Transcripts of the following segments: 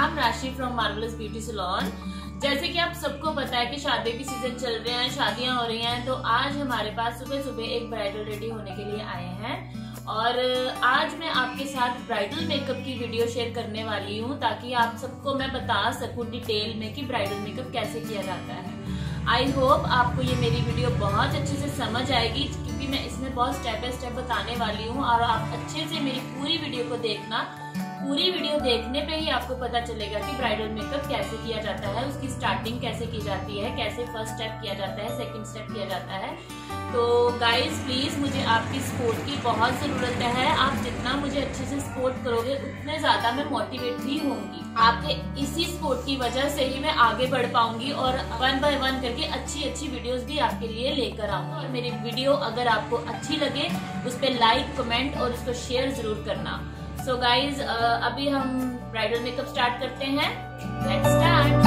I'm Rashi from Marvelous Beauty Salon। जैसे कि आप सबको पता है कि शादी की सीजन चल रहे हैं, शादियां हो रही हैं, तो आज हमारे पास सुबह सुबह एक ब्राइडल रेडी होने के लिए आए हैं और आज मैं आपके साथ ब्राइडल मेकअप की वीडियो शेयर करने वाली हूं ताकि आप सबको मैं बता सकूं डिटेल में कि ब्राइडल मेकअप कैसे किया जाता है। आई होप आपको ये मेरी वीडियो बहुत अच्छे से समझ आएगी क्योंकि मैं इसमें बहुत स्टेप बाय स्टेप बताने वाली हूँ और आप अच्छे से मेरी पूरी वीडियो को देखना। पूरी वीडियो देखने पे ही आपको पता चलेगा कि ब्राइडल मेकअप कैसे किया जाता है, उसकी स्टार्टिंग कैसे की जाती है, कैसे फर्स्ट स्टेप किया जाता है, सेकेंड स्टेप किया जाता है। तो गाइज प्लीज़ मुझे आपकी सपोर्ट की बहुत ज़रूरत है। आप जितना मुझे अच्छे से सपोर्ट करोगे उतने ज़्यादा मैं मोटिवेट भी होंगी। आपके इसी सपोर्ट की वजह से ही मैं आगे बढ़ पाऊंगी और वन बाय वन करके अच्छी अच्छी वीडियोस भी आपके लिए लेकर आऊंगी। और मेरी वीडियो अगर आपको अच्छी लगे उस पर लाइक, कमेंट और उसको शेयर जरूर करना। सो गाइज अभी हम ब्राइडल मेकअप स्टार्ट करते हैं। Let's start.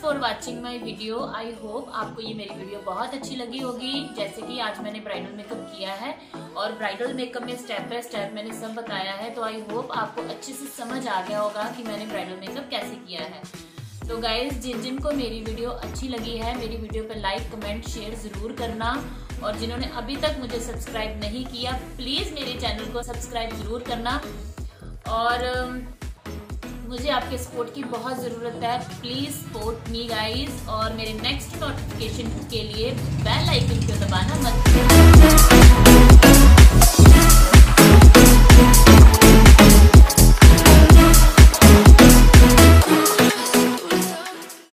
Thanks for watching my video. I hope आपको ये मेरी वीडियो बहुत अच्छी लगी होगी। जैसे कि आज मैंने ब्राइडल मेकअप किया है और ब्राइडल मेकअप में स्टेप बाय स्टेप मैंने सब बताया है, तो आई होप आपको अच्छे से समझ आ गया होगा कि मैंने ब्राइडल मेकअप कैसे किया है। तो गाइज, जिन जिनको मेरी वीडियो अच्छी लगी है, मेरी वीडियो पर लाइक कमेंट शेयर ज़रूर करना, और जिन्होंने अभी तक मुझे सब्सक्राइब नहीं किया प्लीज़ मेरे चैनल को सब्सक्राइब ज़रूर करना। और मुझे आपके सपोर्ट की बहुत ज़रूरत है, प्लीज़ सपोर्ट मी गाइज, और मेरे नेक्स्ट नोटिफिकेशन के लिए बेल आइकन को दबाना मत भूलिएगा।